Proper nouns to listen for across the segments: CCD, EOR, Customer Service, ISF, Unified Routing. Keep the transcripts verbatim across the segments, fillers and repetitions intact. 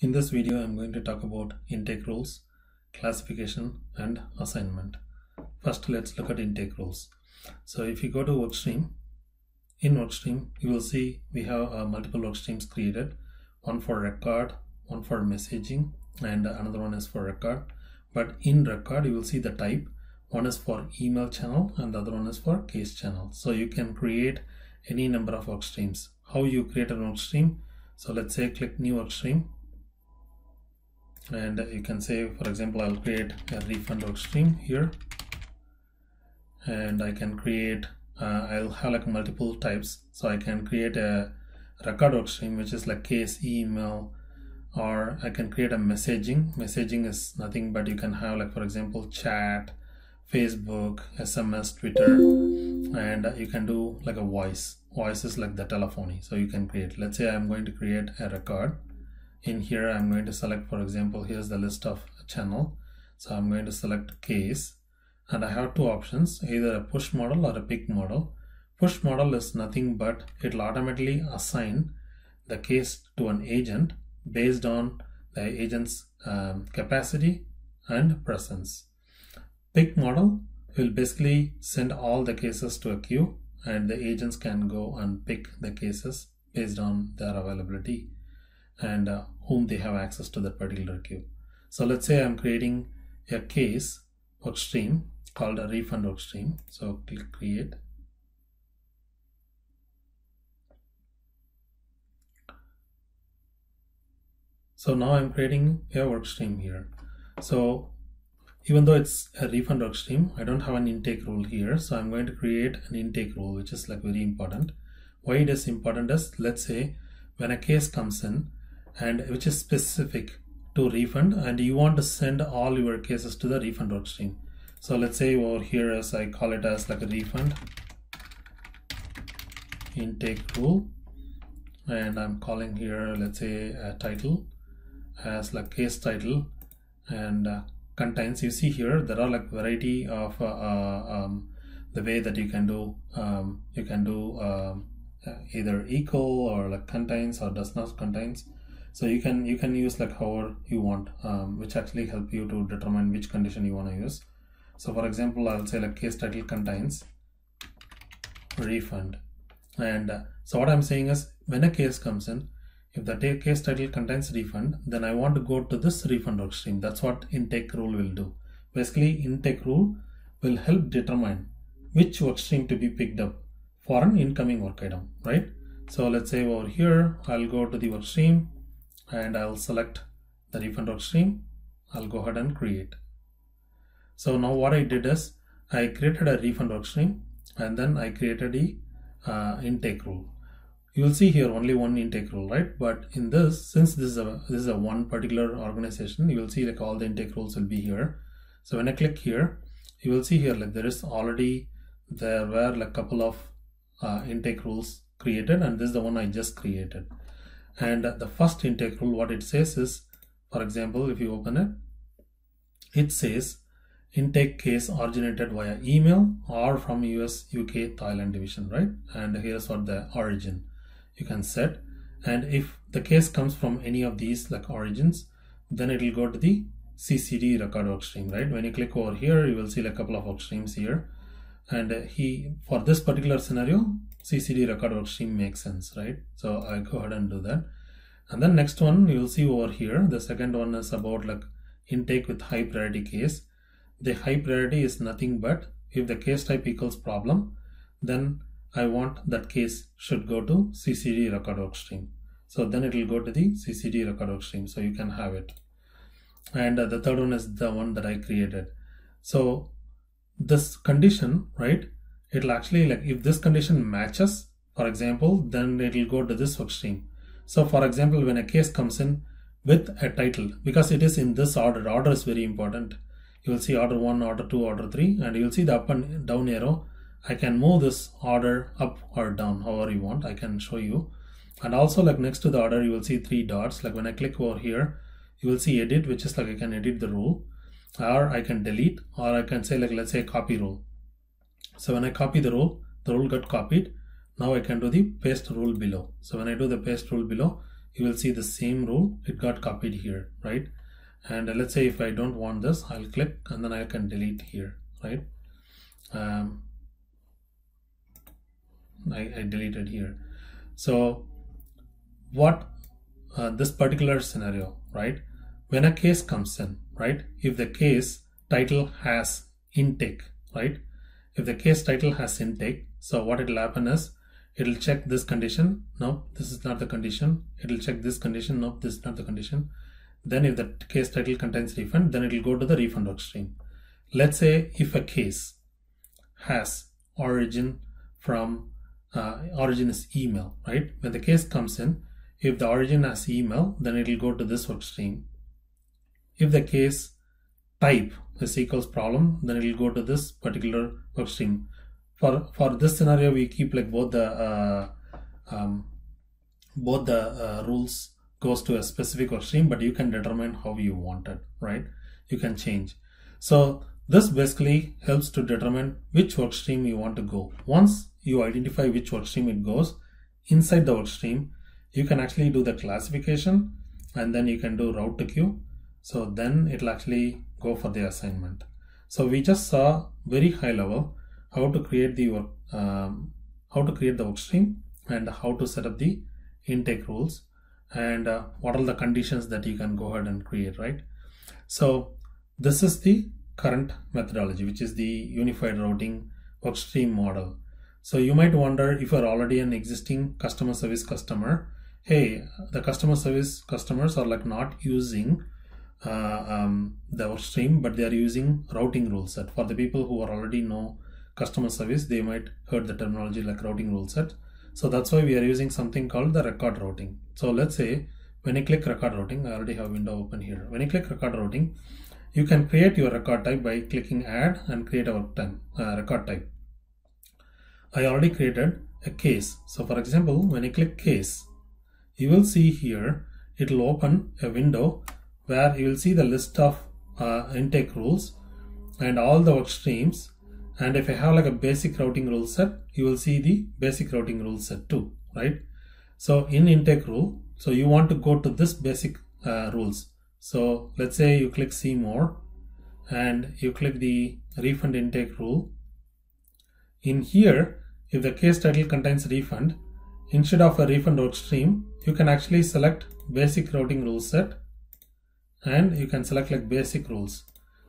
In this video, I'm going to talk about intake rules, classification, and assignment. First, let's look at intake rules. So if you go to workstream, in workstream, you will see we have uh, multiple workstreams created, one for record, one for messaging, and another one is for record. But in record, you will see the type. One is for email channel and the other one is for case channel. So you can create any number of workstreams. How you create an workstream? So let's say click new workstream. And you can say, for example, I'll create a refund workstream here, and I can create, uh, I'll have like multiple types. So I can create a record workstream, which is like case, email, or I can create a messaging. Messaging is nothing but you can have like, for example, chat, Facebook, S M S, Twitter, and you can do like a voice. Voice is like the telephony. So you can create, let's say I'm going to create a record. In here, I'm going to select, for example, here's the list of channel. So I'm going to select case, and I have two options, either a push model or a pick model. Push model is nothing but it'll automatically assign the case to an agent based on the agent's um, capacity and presence. Pick model will basically send all the cases to a queue, and the agents can go and pick the cases based on their availability and uh, whom they have access to that particular queue. So let's say I'm creating a case workstream called a refund workstream. So click create. So now I'm creating a workstream here. So even though it's a refund workstream, I don't have an intake rule here. So I'm going to create an intake rule, which is like very important. Why it is important is, let's say when a case comes in, and which is specific to refund, and you want to send all your cases to the refund workstream. So let's say over here, as I call it as like a refund intake rule, and I'm calling here, let's say a title as like case title, and uh, contains, you see here there are like variety of uh, uh, um, the way that you can do um, you can do um, either equal or like contains or does not contains. So you can you can use like however you want, um, which actually help you to determine which condition you want to use. So for example, I'll say like case title contains refund, and uh, so what I'm saying is, when a case comes in, if the case title contains refund, then I want to go to this refund workstream. That's what intake rule will do. Basically, intake rule will help determine which workstream to be picked up for an incoming work item, right? So let's say over here, I'll go to the workstream and I'll select the refund workstream. I'll go ahead and create. So now what I did is, I created a refund workstream, and then I created the uh, intake rule. You will see here only one intake rule, right? But in this, since this is a this is a one particular organization, you will see like all the intake rules will be here. So when I click here, you will see here like there is already there were like couple of uh, intake rules created, and this is the one I just created. And the first intake rule, what it says is, for example, if you open it, it says intake case originated via email or from U S, U K, Thailand division, right? And here's what the origin. You can set, and if the case comes from any of these like origins, then it will go to the C C D record workstream, right? When you click over here, you will see like a couple of workstreams here, and he for this particular scenario, C C D record workstream makes sense, right? So I go ahead and do that, and then next one you will see over here. The second one is about like intake with high priority case. The high priority is nothing but if the case type equals problem, then I want that case should go to C C D record workstream. So then it will go to the C C D record workstream. So you can have it. And uh, the third one is the one that I created. So this condition, right? It'll actually like if this condition matches, for example, then it will go to this workstream. So for example, when a case comes in with a title, because it is in this order, order is very important. You will see order one, order two, order three, and you will see the up and down arrow. I can move this order up or down, however you want, I can show you. And also like next to the order, you will see three dots. Like when I click over here, you will see edit, which is like I can edit the rule, or I can delete, or I can say like, let's say copy rule. So when I copy the rule, the rule got copied. Now I can do the paste rule below. So when I do the paste rule below, you will see the same rule, it got copied here, right? And let's say if I don't want this, I'll click and then I can delete here, right? um, I, I deleted here. So what uh, this particular scenario, right, when a case comes in, right, if the case title has intake, right, if the case title has intake, so what it will happen is it will check this condition. No, this is not the condition. It will check this condition. No, this is not the condition. Then if the case title contains refund, then it will go to the refund work stream. Let's say if a case has origin from uh, origin is email, right? When the case comes in, if the origin has email, then it will go to this work stream. If the case type is equals problem, then it will go to this particular work stream. For for this scenario, we keep like both the uh, um, both the uh, rules goes to a specific work stream, but you can determine how you want it, right? You can change. So this basically helps to determine which work stream you want to go. Once you identify which work stream it goes, inside the work stream, you can actually do the classification and then you can do route to queue. So then it'll actually go for the assignment. So we just saw very high level how to create the work, um, how to create the work stream and how to set up the intake rules and uh, what are the conditions that you can go ahead and create, right? So this is the current methodology, which is the unified routing work stream model. So you might wonder, if you're already an existing customer service customer, hey, the customer service customers are like not using uh, um, the work stream, but they are using routing rule set. For the people who are already know customer service, they might heard the terminology like routing rule set. So that's why we are using something called the record routing. So let's say when you click record routing, I already have window open here. When you click record routing, you can create your record type by clicking add and create a work time, uh, record type. I already created a case. So for example, when you click case, you will see here, it will open a window where you will see the list of uh, intake rules and all the work streams. And if I have like a basic routing rule set, you will see the basic routing rule set too, right? So in intake rule, so you want to go to this basic uh, rules. So let's say you click see more and you click the refund intake rule. In here, if the case title contains refund, instead of a refund work stream, you can actually select basic routing rule set and you can select like basic rules.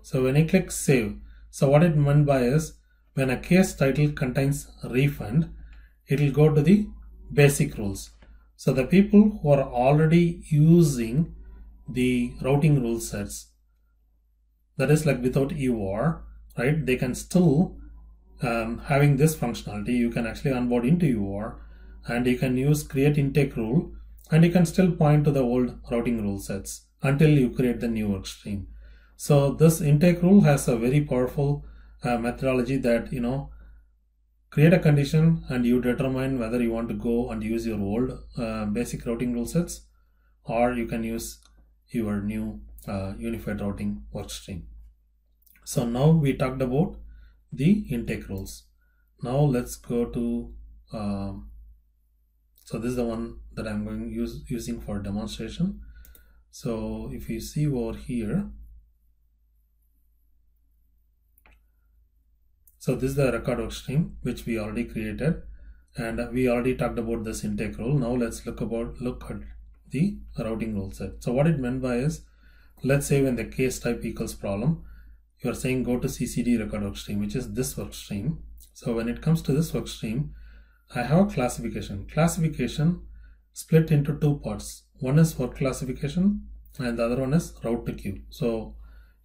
So when you click save, so what it meant by is, when a case title contains refund, it will go to the basic rules. So the people who are already using the routing rule sets, that is like without E O R, right? They can still um, having this functionality. You can actually onboard into E O R and you can use create intake rule and you can still point to the old routing rule sets until you create the new work stream. So this intake rule has a very powerful uh, methodology that, you know, create a condition and you determine whether you want to go and use your old uh, basic routing rule sets or you can use your new uh, unified routing work stream. So now we talked about the intake rules. Now let's go to, um, so this is the one that I'm going to use using for demonstration. So if you see over here, so this is the record work stream which we already created and we already talked about this intake rule. Now let's look about look at the routing rule set. So what it meant by is, let's say when the case type equals problem, you are saying go to C C D record work stream, which is this work stream. So when it comes to this work stream, I have a classification. Classification split into two parts. One is work classification and the other one is route to queue. So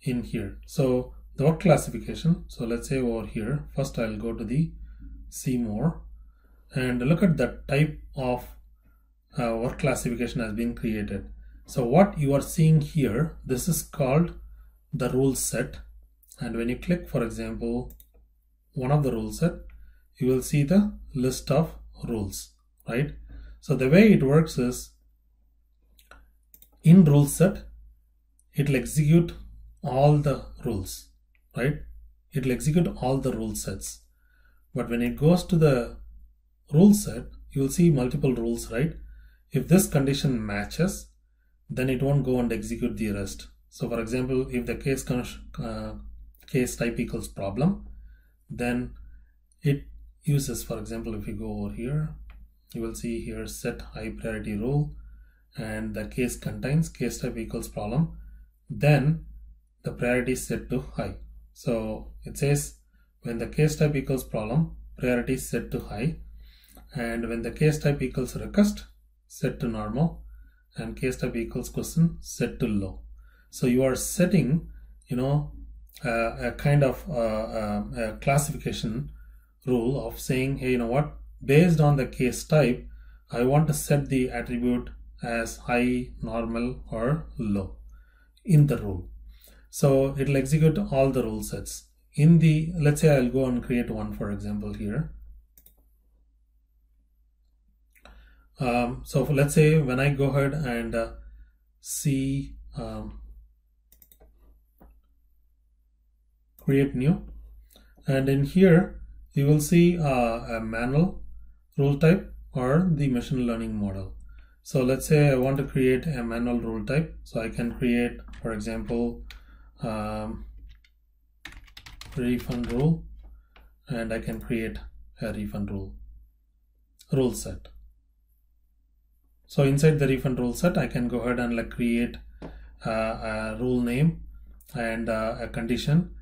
in here, so the work classification, so let's say over here, first I'll go to the see more and look at the type of uh, work classification has been created. So what you are seeing here, this is called the rule set, and when you click for example one of the rule set, you will see the list of rules, right? So the way it works is, in rule set it will execute all the rules, right? It will execute all the rule sets. But when it goes to the rule set, you will see multiple rules, right? If this condition matches, then it won't go and execute the rest. So for example, if the case uh, case type equals problem, then it uses, for example, if you go over here, you will see here set high priority rule, and the case contains case type equals problem, then the priority is set to high. So it says when the case type equals problem, priority is set to high, and when the case type equals request, set to normal, and case type equals question, set to low. So you are setting, you know, uh, a kind of uh, uh, a classification rule of saying, hey, you know what, based on the case type, I want to set the attribute as high, normal, or low in the rule. So it'll execute all the rule sets in the, let's say I'll go and create one, for example, here. Um, so let's say when I go ahead and uh, see, um, create new, and in here, you will see uh, a manual rule type or the machine learning model. So let's say I want to create a manual rule type. So I can create, for example, um, refund rule, and I can create a refund rule rule set. So inside the refund rule set, I can go ahead and like create uh, a rule name and uh, a condition,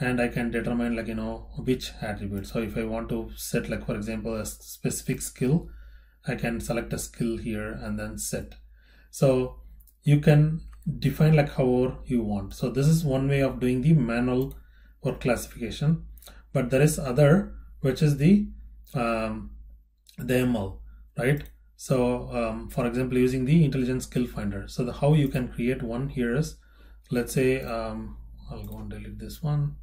and I can determine like, you know, which attribute. So if I want to set like, for example, a specific skill, I can select a skill here and then set. So you can define like however you want. So this is one way of doing the manual or classification, but there is other, which is the um, the M L, right? So um, for example, using the intelligent skill finder. So the how you can create one here is, let's say um, I'll go and delete this one.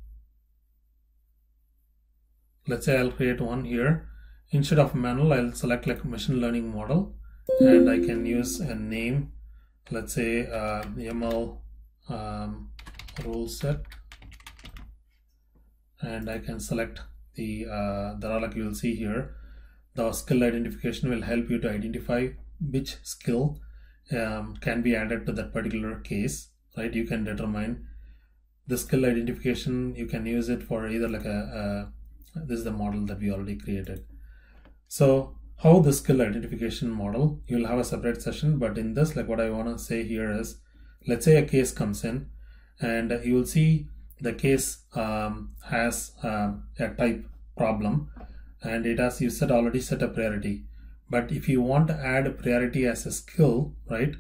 Let's say I'll create one here. Instead of manual, I'll select like machine learning model, and I can use a name, let's say uh, M L um, rule set, and I can select the uh, there are like, you'll see here the skill identification will help you to identify which skill um, can be added to that particular case, right? You can determine the skill identification, you can use it for either like a, a this is the model that we already created. So how the skill identification model, you'll have a separate session, but in this, like what I want to say here is, let's say a case comes in, and you will see the case um, has uh, a type problem, and it has, you said already set a priority, but if you want to add a priority as a skill, right,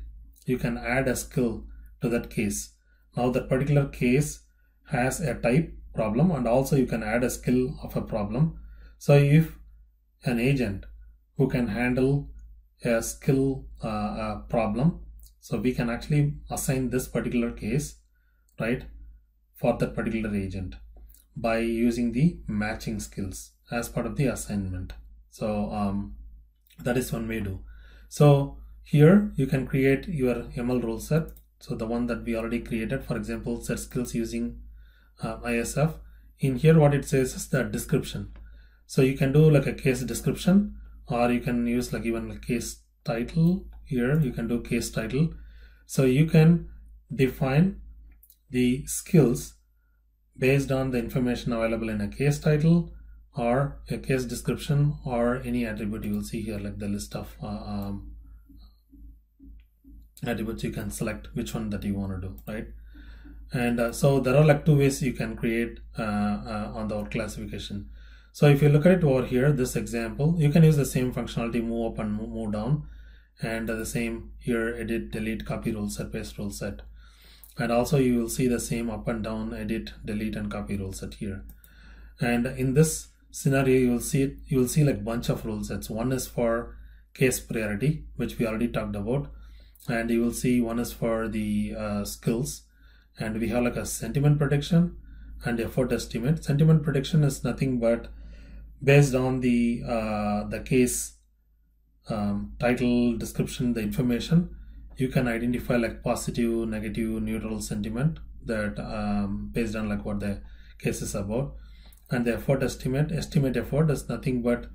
you can add a skill to that case. Now that particular case has a type problem, and also you can add a skill of a problem. So if an agent who can handle a skill uh, uh, problem, so we can actually assign this particular case, right, for that particular agent by using the matching skills as part of the assignment. So um, that is one way to do. So here you can create your M L rule set. So the one that we already created, for example, set skills using uh, I S F. In here, what it says is the description. So you can do like a case description, or you can use like even a case title here. You can do case title. So you can define the skills based on the information available in a case title or a case description or any attribute. You will see here like the list of uh, um, attributes. You can select which one that you want to do, right? And uh, so there are like two ways you can create uh, uh, on the classification. So if you look at it over here, this example, you can use the same functionality, move up and move down, and uh, the same here, edit, delete, copy rule set, paste rule set. And also you will see the same up and down, edit, delete, and copy rule set here. And in this scenario, you will see it, you will see like bunch of rule sets. One is for case priority, which we already talked about, and you will see one is for the uh, skills, and we have like a sentiment prediction and effort estimate. Sentiment prediction is nothing but based on the uh, the case um, title, description, the information, you can identify like positive, negative, neutral sentiment that um, based on like what the case is about. And the effort estimate, estimate effort is nothing but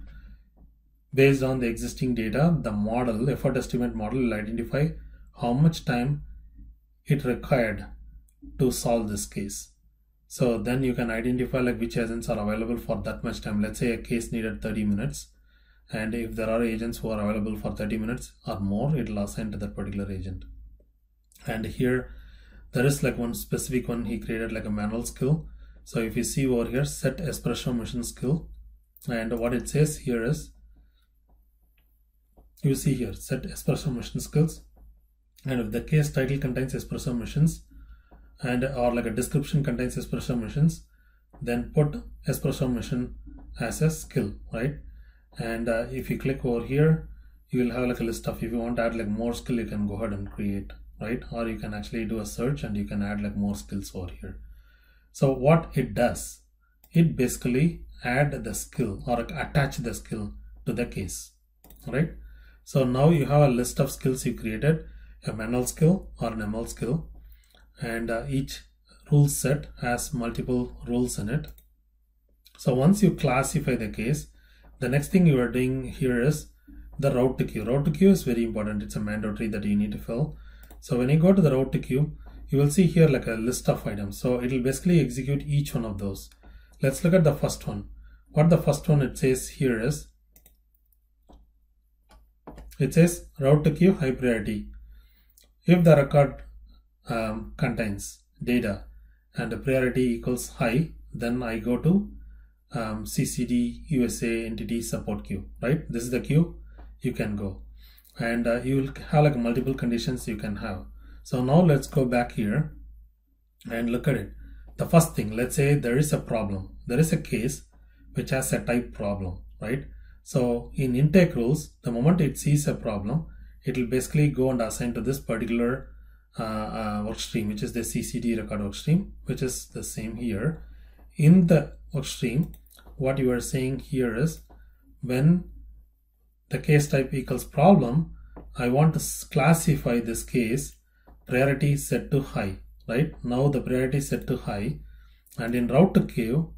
Based on the existing data, the model, effort estimate model, will identify how much time it required to solve this case. So then you can identify like which agents are available for that much time. Let's say a case needed thirty minutes, and if there are agents who are available for thirty minutes or more, it will assign to that particular agent. And here there is like one specific one he created, like a manual skill. So if you see over here, set espresso machine skill, and what it says here is, you see here, set espresso machine skills, and if the case title contains espresso machines, and or like a description contains espresso machines, then put espresso machine as a skill, right? And uh, if you click over here, you will have like a list of, if you want to add like more skill, you can go ahead and create, right? Or you can actually do a search and you can add like more skills over here. So what it does, it basically add the skill or attach the skill to the case, right? So now you have a list of skills you created, a manual skill or an M L skill, and uh, each rule set has multiple rules in it. So once you classify the case, the next thing you are doing here is the route to queue. Route to queue is very important. It's a mandatory that you need to fill. So when you go to the route to queue, you will see here like a list of items. So it will basically execute each one of those. Let's look at the first one. What the first one it says here is, it says route to queue high priority. If the record um, contains data and the priority equals high, then I go to Um, C C D U S A entity support queue, right? This is the queue you can go, and uh, you will have like multiple conditions you can have. So now let's go back here and look at it. The first thing, let's say there is a problem, there is a case which has a type problem, right? So in intake rules, the moment it sees a problem, it will basically go and assign to this particular uh, uh, work stream, which is the C C D record work stream, which is the same here. In the work stream, what you are saying here is, when the case type equals problem, I want to classify this case priority set to high, right? Now the priority set to high, and in route to queue,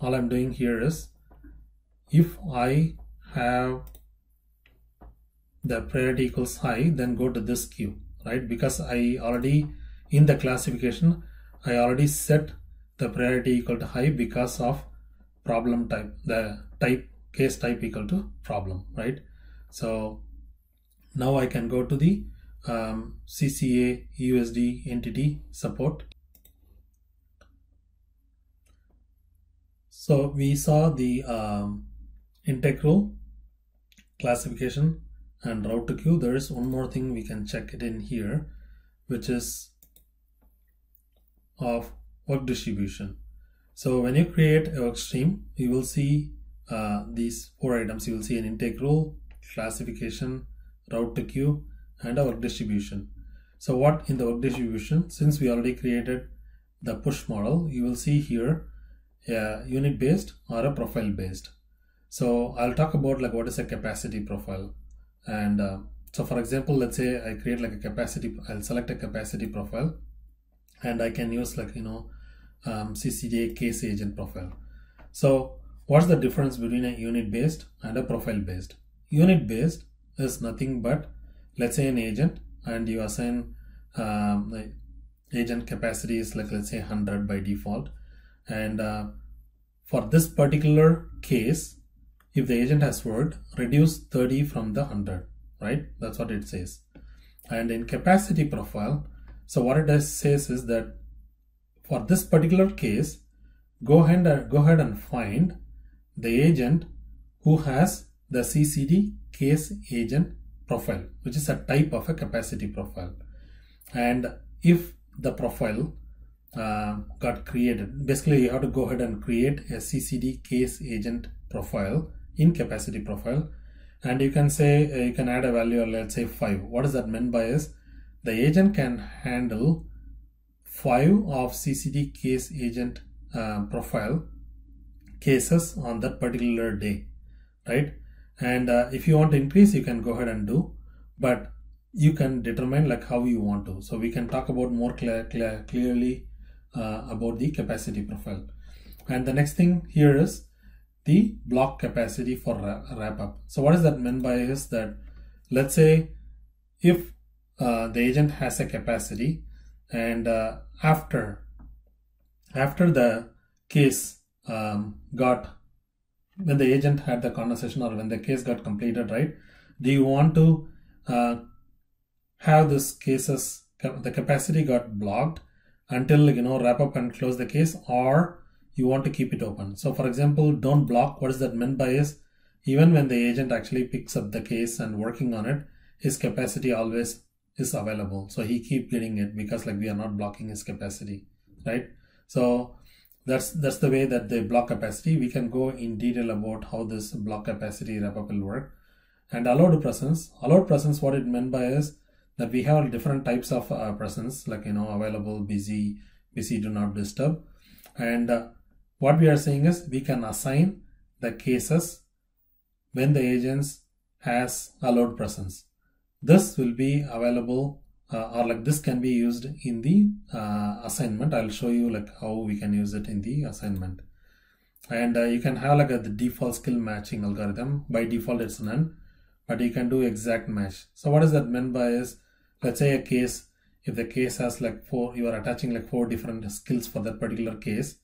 all I'm doing here is, if I have the priority equals high, then go to this queue, right? Because I already, in the classification, I already set the priority equal to high because of problem type, the type case type equal to problem, right? So now I can go to the um, C C A U S D entity support. So we saw the um, intake rule, classification, and route to queue. There is one more thing we can check it in here, which is of work distribution. So when you create a work stream, you will see uh, these four items. You will see an intake rule, classification, route to queue, and a work distribution. So what in the work distribution, since we already created the push model, you will see here a unit based or a profile based. So I'll talk about like what is a capacity profile. And uh, so for example, let's say I create like a capacity, I'll select a capacity profile, and I can use like, you know, um, C C D A case agent profile. So what's the difference between a unit based and a profile based? Unit based is nothing but, let's say an agent, and you assign um, like agent capacity is like, let's say one hundred by default. And uh, for this particular case, if the agent has worked, reduce thirty from the one hundred, right? That's what it says. And in capacity profile, so what it does says is that for this particular case, go ahead and go ahead and find the agent who has the C C D case agent profile, which is a type of a capacity profile. And if the profile uh, got created, basically you have to go ahead and create a C C D case agent profile in capacity profile, and you can say uh, you can add a value of, let's say, five. What is that meant by is, the agent can handle five of C C D case agent uh, profile cases on that particular day, right? And uh, if you want to increase, you can go ahead and do, but you can determine like how you want to. So we can talk about more clear, clear, clearly uh, about the capacity profile. And the next thing here is, the block capacity for wrap up. So what does that mean by is that, let's say if uh, the agent has a capacity and uh, after after the case um, got, when the agent had the conversation or when the case got completed, right? Do you want to uh, have this cases, the capacity got blocked until, you know, wrap up and close the case, or you want to keep it open? So for example, don't block. What is that meant by is, even when the agent actually picks up the case and working on it, his capacity always is available. So he keep getting it because like we are not blocking his capacity, right? So that's that's the way that they block capacity. We can go in detail about how this block capacity wrap up will work. And allowed presence. Allowed presence, what it meant by is that we have different types of uh, presence, like, you know, available, busy, busy, do not disturb. And uh, what we are saying is we can assign the cases when the agents has allowed presence. This will be available uh, or like this can be used in the uh, assignment. I'll show you like how we can use it in the assignment. And uh, you can have like a, the default skill matching algorithm. By default it's none, but you can do exact match. So what does that mean by is, let's say a case, if the case has like four, you are attaching like four different skills for that particular case.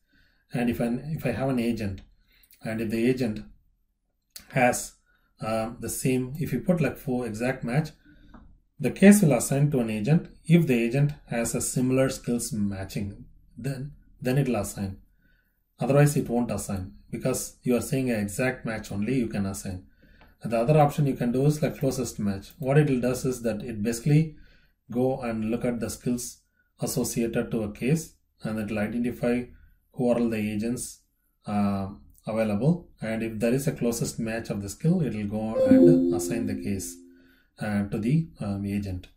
And if I, if I have an agent, and if the agent has uh, the same, if you put like four exact match, the case will assign to an agent. If the agent has a similar skills matching, then, then it will assign. Otherwise it won't assign, because you are saying an exact match only you can assign. And the other option you can do is like closest match. What it will does is that it basically go and look at the skills associated to a case, and it will identify who are all the agents uh, available, and if there is a closest match of the skill, it will go and assign the case uh, to the um, agent.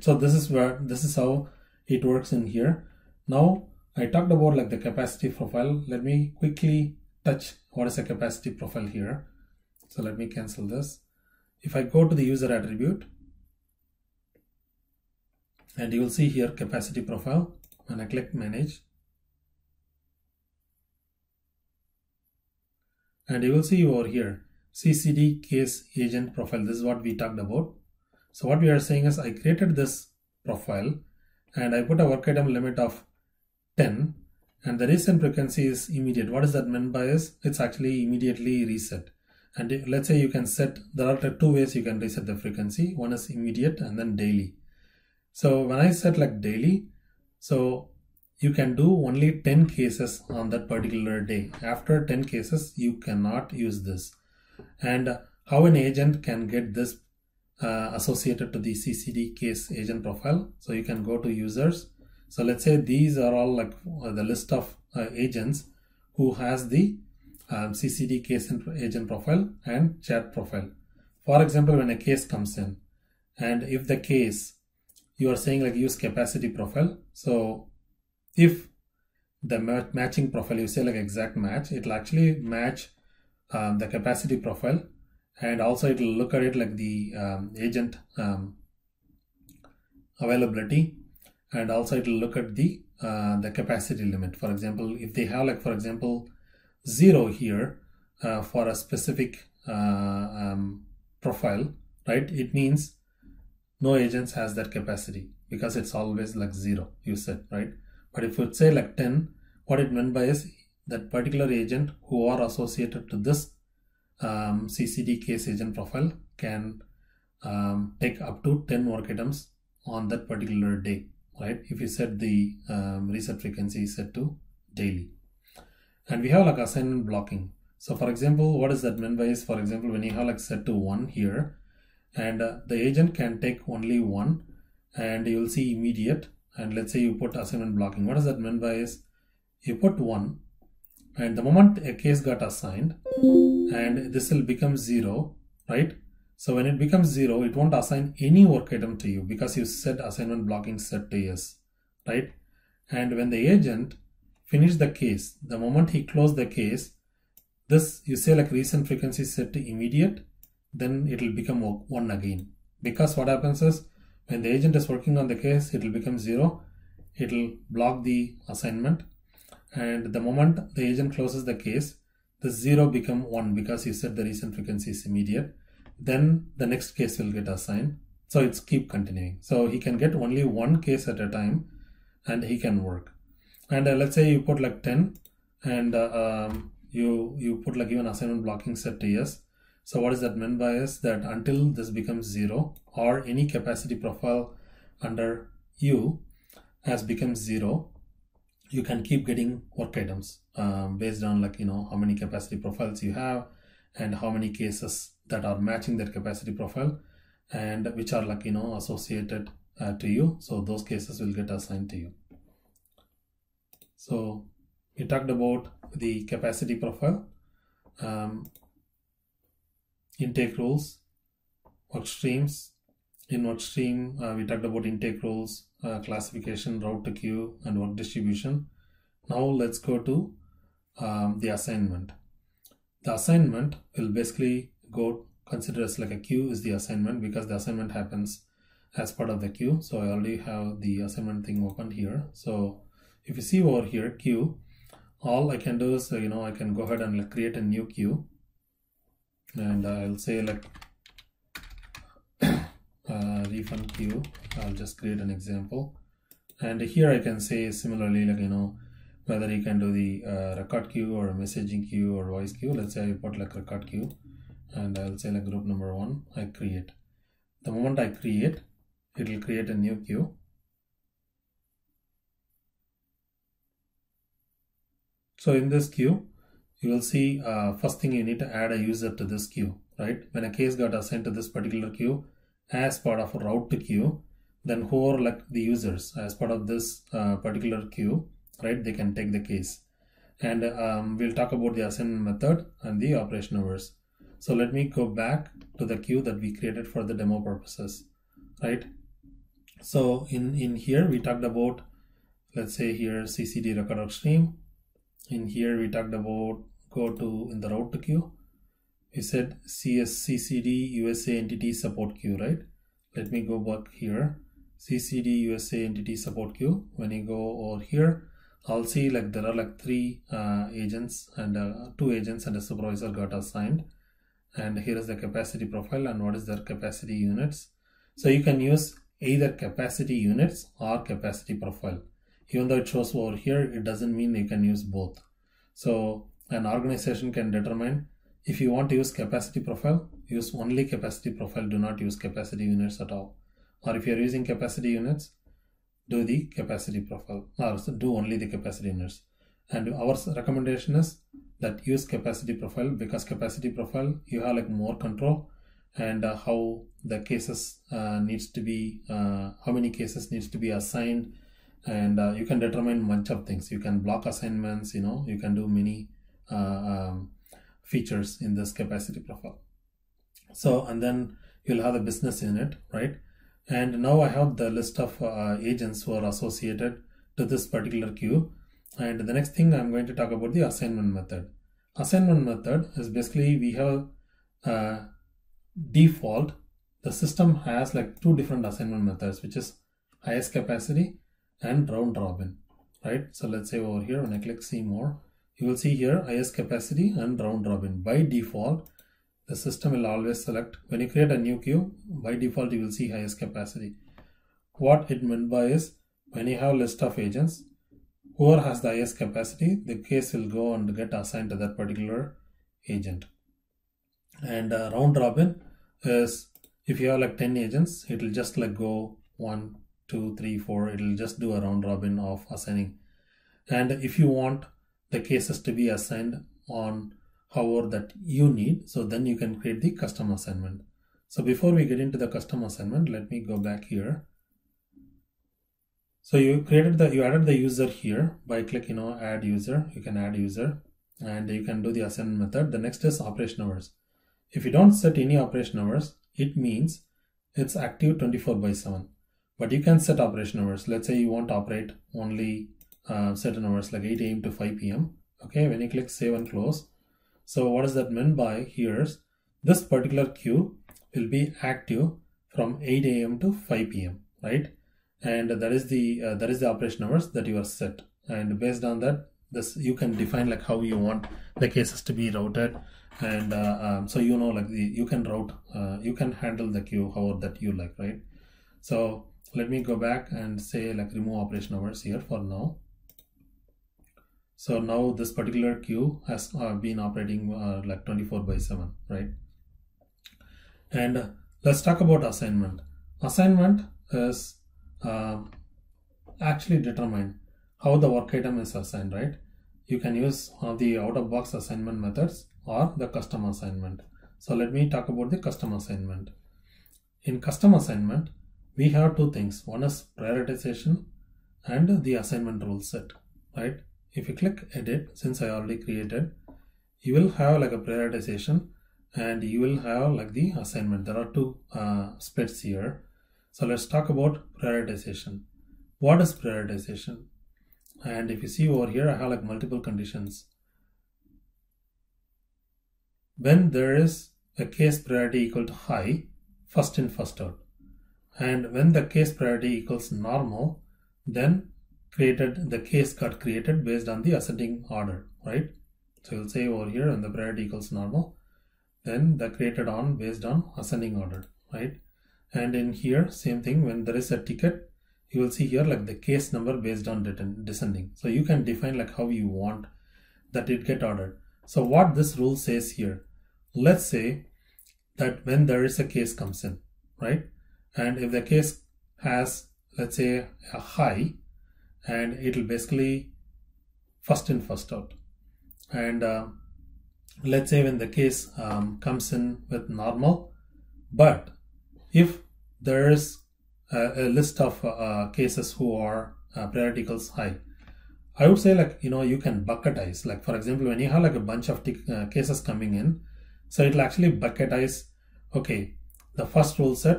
So this is where, this is how it works in here. Now I talked about like the capacity profile. Let me quickly touch what is a capacity profile here. So let me cancel this. If I go to the user attribute, and you will see here capacity profile, and I click manage. And you will see over here C C D case agent profile. This is what we talked about. So what we are saying is I created this profile and I put a work item limit of ten, and the reset frequency is immediate. What is that meant by is, it's actually immediately reset. And if, let's say you can set, there are two ways you can reset the frequency. One is immediate and then daily. So when I set like daily, so you can do only ten cases on that particular day. After ten cases, you cannot use this. And how an agent can get this uh, associated to the C C D case agent profile? So you can go to users. So let's say these are all like the list of uh, agents who has the um, C C D case agent profile and chat profile. For example, when a case comes in, and if the case, you are saying like use capacity profile. So if the matching profile, you say like exact match, it will actually match um, the capacity profile, and also it will look at it like the um, agent um, availability, and also it will look at the uh, the capacity limit. For example, if they have like, for example, zero here uh, for a specific uh, um, profile, right? It means no agents has that capacity because it's always like zero, you said, right? But if you say like ten, what it meant by is that particular agent who are associated to this um, C C D case agent profile can um, take up to ten work items on that particular day, right? If you set the um, reset frequency set to daily. And we have like assignment blocking. So for example, what is that meant by is, for example, when you have like set to one here, and uh, the agent can take only one, and you will see immediate. And let's say you put assignment blocking. What does that mean by is, you put one, and the moment a case got assigned, and this will become zero, right? So when it becomes zero, it won't assign any work item to you because you set assignment blocking set to yes, right? And when the agent finished the case, the moment he closed the case, this you say like recent frequency set to immediate, then it will become one again. Because what happens is, when the agent is working on the case, it will become zero. It will block the assignment. And the moment the agent closes the case, the zero become one because you said the recent frequency is immediate. Then the next case will get assigned. So it's keep continuing. So he can get only one case at a time and he can work. And uh, let's say you put like ten and uh, um, you, you put like even assignment blocking set to yes. So what is that meant by is that until this becomes zero or any capacity profile under U has become zero, you can keep getting work items um, based on like, you know, how many capacity profiles you have and how many cases that are matching that capacity profile and which are like, you know, associated uh, to you. So those cases will get assigned to you. So we talked about the capacity profile, um, intake rules, work streams. In work stream, uh, we talked about intake rules, uh, classification, route to queue, and work distribution. Now let's go to um, the assignment. The assignment will basically go consider as like a queue is the assignment because the assignment happens as part of the queue. So I already have the assignment thing open here. So if you see over here queue, all I can do is, you know, I can go ahead and like create a new queue and I'll say like uh, refund queue. I'll just create an example and here I can say similarly like, you know, whether you can do the uh, record queue or messaging queue or voice queue. Let's say I put like record queue and I'll say like group number one, I create. The moment I create, it will create a new queue. So in this queue, you will see uh, first thing you need to add a user to this queue, right? When a case got assigned to this particular queue as part of a route to queue, then who are like the users as part of this uh, particular queue, right? They can take the case. And um, we'll talk about the assignment method and the operation hours. So let me go back to the queue that we created for the demo purposes, right? So in, in here, we talked about, let's say here, C C D record stream. In here, we talked about go to in the route to queue. We said C S C C D U S A entity support queue, right? Let me go back here. C C D U S A entity support queue. When you go over here, I'll see like there are like three uh, agents and uh, two agents and a supervisor got assigned. And here is the capacity profile and what is their capacity units. So you can use either capacity units or capacity profile. Even though it shows over here, it doesn't mean you can use both. So an organization can determine if you want to use capacity profile, use only capacity profile, do not use capacity units at all. Or if you're using capacity units, do the capacity profile or do only the capacity units. And our recommendation is that use capacity profile because capacity profile you have like more control and uh, how the cases uh, needs to be uh, how many cases needs to be assigned and uh, you can determine bunch of things. You can block assignments, you know, you can do many uh, um, features in this capacity profile. So and then you'll have the business unit, right? And now I have the list of uh, agents who are associated to this particular queue. And the next thing I'm going to talk about the assignment method. Assignment method is basically we have uh, default. The system has like two different assignment methods, which is highest capacity and round robin, right? So let's say over here when I click see more, you will see here highest capacity and round robin. By default, the system will always select when you create a new queue. By default, you will see highest capacity. What it meant by is when you have a list of agents, whoever has the highest capacity, the case will go and get assigned to that particular agent. And uh, round robin is if you have like ten agents, it will just like go one, two, three, four. It will just do a round robin of assigning. And if you want the cases to be assigned on however that you need, so then you can create the custom assignment. So before we get into the custom assignment, let me go back here. So you created the, you added the user here by clicking on add user, you can add user and you can do the assignment method. The next is operation hours. If you don't set any operation hours, it means it's active twenty-four by seven, but you can set operation hours. Let's say you want to operate only uh, certain hours like eight A M to five P M Okay, when you click save and close. So what is that meant by here's this particular queue will be active from eight A M to five P M right? And that is the uh, that is the operation hours that you are set, and based on that this you can define like how you want the cases to be routed, and uh, um, so you know like the, you can route uh, you can handle the queue however that you like, right? So let me go back and say like remove operation hours here for now. So now this particular queue has uh, been operating uh, like twenty-four by seven, right? And uh, let's talk about assignment. Assignment is uh, actually determine how the work item is assigned, right? You can use one of the out-of-box assignment methods or the custom assignment. So let me talk about the custom assignment. In custom assignment, we have two things. One is prioritization and the assignment rule set, right? If you click edit, since I already created, you will have like a prioritization and you will have like the assignment. There are two uh, splits here. So let's talk about prioritization. What is prioritization? And if you see over here, I have like multiple conditions. When there is a case priority equal to high, first in, first out. And when the case priority equals normal, then created the case got created based on the ascending order, right? So you'll say over here, and the priority equals normal, then the created on based on ascending order, right? And in here, same thing, when there is a ticket, you will see here like the case number based on descending. So you can define like how you want that it get ordered. So what this rule says here, let's say that when there is a case comes in, right? And if the case has, let's say, a high, and it'll basically first in, first out. And uh, let's say when the case um, comes in with normal, but if there is a, a list of uh, cases who are uh, priority equals high, I would say like, you know, you can bucketize. Like for example, when you have like a bunch of uh, cases coming in, so it'll actually bucketize, okay, the first rule set,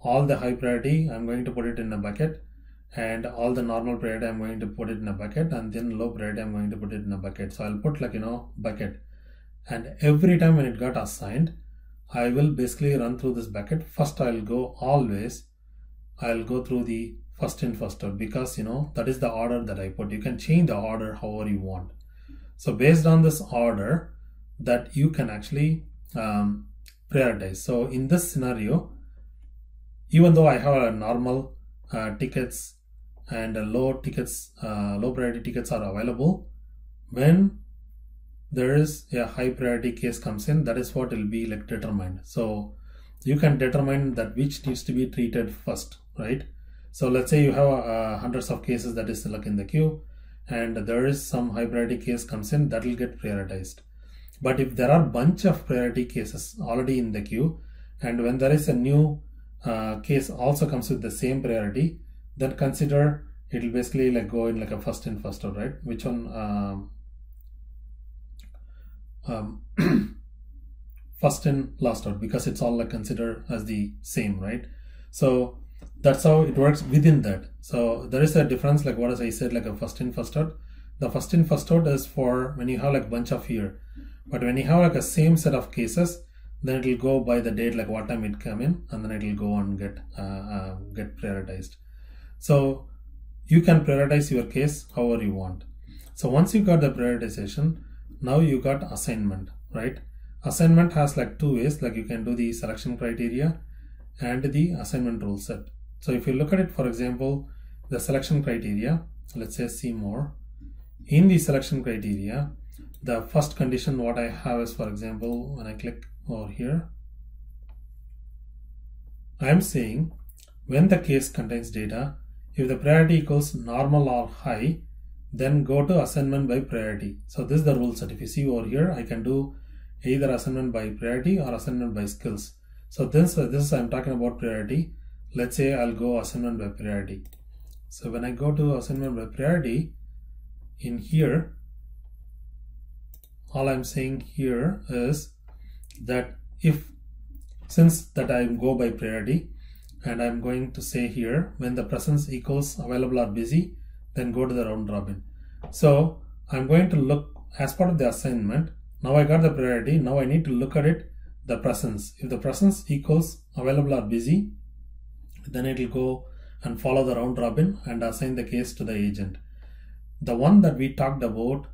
all the high priority, I'm going to put it in a bucket, and all the normal priority, I'm going to put it in a bucket, and then low priority, I'm going to put it in a bucket. So I'll put like, you know, bucket. And every time when it got assigned, I will basically run through this bucket. First, I'll go always, I'll go through the first in, first out, because, you know, that is the order that I put. You can change the order however you want. So based on this order that you can actually um, prioritize. So in this scenario, even though I have a normal uh, tickets and a low tickets, uh, low priority tickets are available, when there is a high priority case comes in, that is what will be like determined. So you can determine that which needs to be treated first, right? So let's say you have uh, hundreds of cases that is like in the queue, and there is some high priority case comes in, that will get prioritized. But if there are bunch of priority cases already in the queue, and when there is a new Uh, case also comes with the same priority, then consider it will basically like go in like a first in, first out, right? Which one um, um, first in, last out, because it's all like considered as the same, right? So that's how it works within that. So there is a difference, like what as I said, like a first in, first out. The first in, first out is for when you have like bunch of here, but when you have like a same set of cases, then it will go by the date, like what time it came in, and then it will go and get uh, uh, get prioritized. So you can prioritize your case however you want. So once you got the prioritization, now you got assignment, right? Assignment has like two ways, like you can do the selection criteria and the assignment rule set. So if you look at it, for example, the selection criteria, let's say see more. In the selection criteria, the first condition what I have is, for example, when I click over here, I am saying when the case contains data, if the priority equals normal or high, then go to assignment by priority. So this is the rule set. If you see over here, I can do either assignment by priority or assignment by skills. So this, this I am talking about priority. Let's say I'll go assignment by priority. So when I go to assignment by priority, in here, all I'm saying here is that if, since that I go by priority, and I'm going to say here, when the presence equals available or busy, then go to the round robin. So I'm going to look as part of the assignment. Now I got the priority. Now I need to look at it, the presence. If the presence equals available or busy, then it will go and follow the round robin and assign the case to the agent. The one that we talked about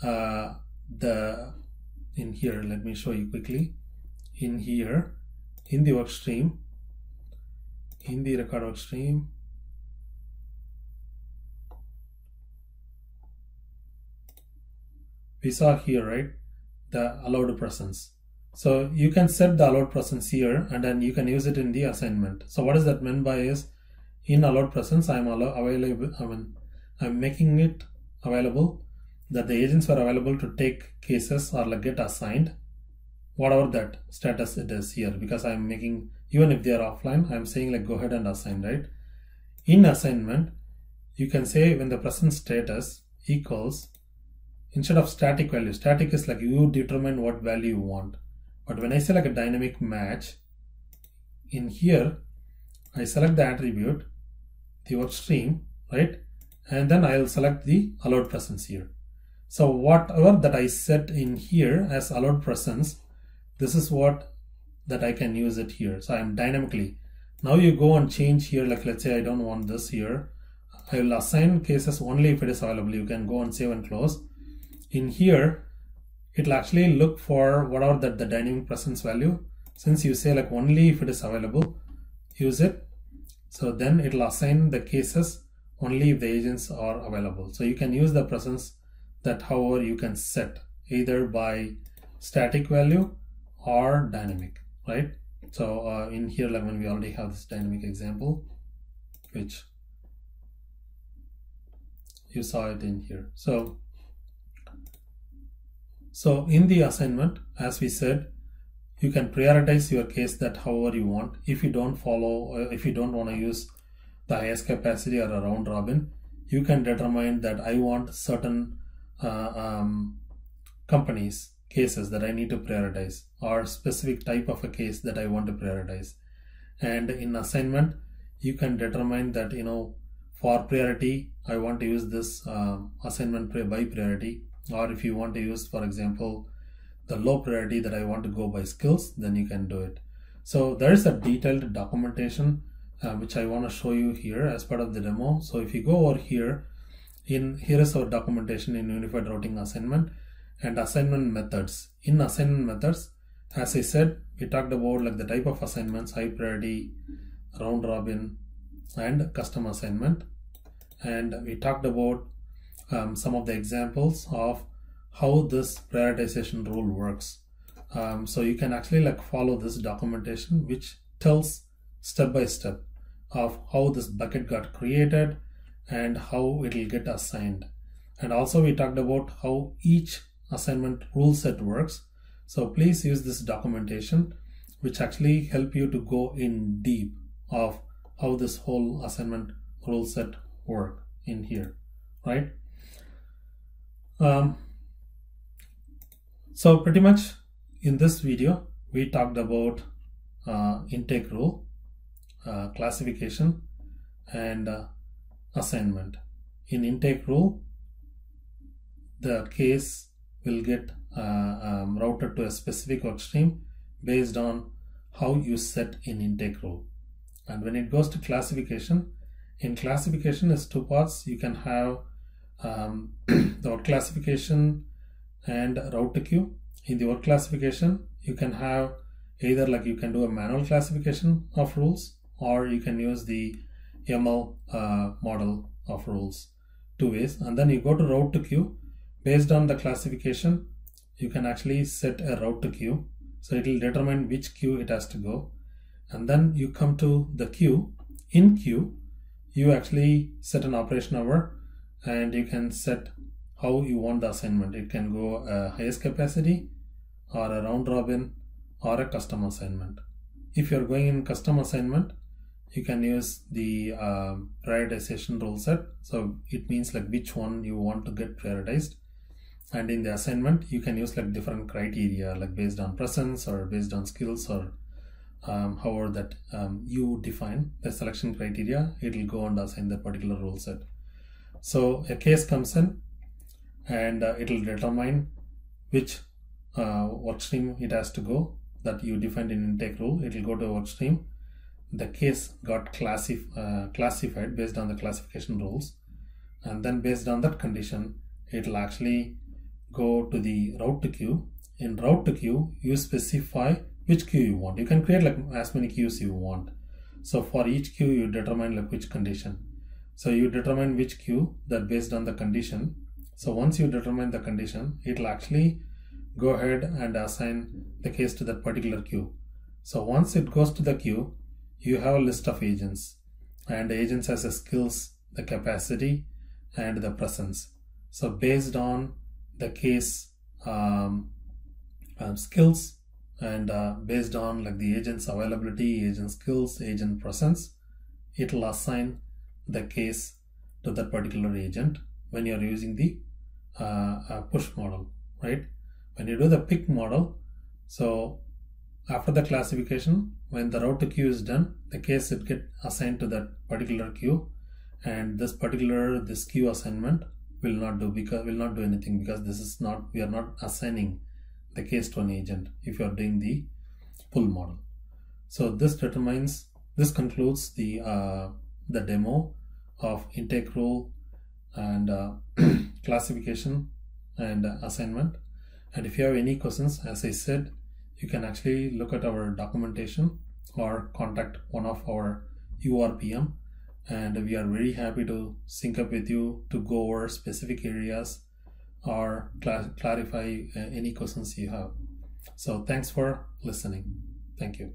uh, the in here, let me show you quickly. In here, in the work stream, in the record work stream, we saw here, right, the allowed presence. So you can set the allowed presence here, and then you can use it in the assignment. So what is that meant by is, in allowed presence, I'm allow available. I mean, I'm making it available that the agents were available to take cases or like get assigned, whatever that status it is here, because I'm making, even if they are offline, I'm saying like go ahead and assign, right? In assignment, you can say when the present status equals, instead of static value, static is like you determine what value you want. But when I say like a dynamic match, in here, I select the attribute, the work stream, right? And then I'll select the allowed presence here. So whatever that I set in here as allowed presence, this is what that I can use it here. So I'm dynamically. Now you go and change here, like let's say I don't want this here. I will assign cases only if it is available. You can go and save and close. In here, it'll actually look for whatever that the dynamic presence value. Since you say like only if it is available, use it. So then it'll assign the cases only if the agents are available. So you can use the presence that however you can set, either by static value or dynamic, right? So uh, in here, like when we already have this dynamic example, which you saw it in here. So, so in the assignment, as we said, you can prioritize your case that however you want. If you don't follow, if you don't want to use the highest capacity or a round robin, you can determine that I want certain uh, um, companies, cases that I need to prioritize, or specific type of a case that I want to prioritize. And in assignment, you can determine that, you know, for priority, I want to use this uh, assignment by priority, or if you want to use, for example, the low priority that I want to go by skills, then you can do it. So there is a detailed documentation uh, which I want to show you here as part of the demo. So if you go over here, in here is our documentation in Unified Routing assignment and assignment methods. In assignment methods, as I said, we talked about like the type of assignments, high priority, round robin, and custom assignment. And we talked about um, some of the examples of how this prioritization rule works. Um, so you can actually like follow this documentation, which tells step by step of how this bucket got created and how it will get assigned. And also we talked about how each assignment rule set works. So please use this documentation, which actually help you to go in deep of how this whole assignment rule set work in here, right? Um, So pretty much in this video, we talked about uh, intake rule, uh, classification, and uh, assignment. In intake rule, the case will get uh, um, routed to a specific work stream based on how you set in intake rule. And when it goes to classification, in classification is two parts. You can have um, the word classification and route to queue. In the work classification, you can have either like you can do a manual classification of rules, or you can use the M L uh, model of rules, two ways. And then you go to route to queue. Based on the classification, you can actually set a route to queue. So it will determine which queue it has to go. And then you come to the queue. In queue, you actually set an operation hour, and you can set how you want the assignment. It can go a highest capacity or a round robin or a custom assignment. If you're going in custom assignment, you can use the uh, prioritization rule set. So it means like which one you want to get prioritized. And in the assignment, you can use like different criteria, like based on presence or based on skills, or um, however that um, you define the selection criteria, it will go and assign that particular rule set. So a case comes in, and uh, it will determine which uh, work stream it has to go that you defined in intake rule. It will go to a work stream. The case got classif uh, classified based on the classification rules, and then based on that condition, it will actually go to the route to queue. In route to queue, you specify which queue you want. You can create like as many queues you want. So for each queue, you determine like which condition. So you determine which queue that based on the condition. So once you determine the condition, it will actually go ahead and assign the case to that particular queue. So once it goes to the queue, you have a list of agents, and the agents has the skills, the capacity, and the presence. So based on the case um, um, skills and uh, based on like the agent's availability, agent skills, agent presence, it will assign the case to that particular agent when you are using the uh, uh, push model, right? When you do the pick model, so after the classification, when the route to queue is done, the case it get assigned to that particular queue, and this particular this queue assignment will not do because will not do anything because this is not we are not assigning the case to an agent if you are doing the pull model. So this determines this concludes the uh, the demo of intake rule and uh, classification and uh, assignment. And if you have any questions, as I said, you can actually look at our documentation or contact one of our U R P M, and we are very happy to sync up with you to go over specific areas or cl clarify uh, any questions you have. So thanks for listening. Thank you.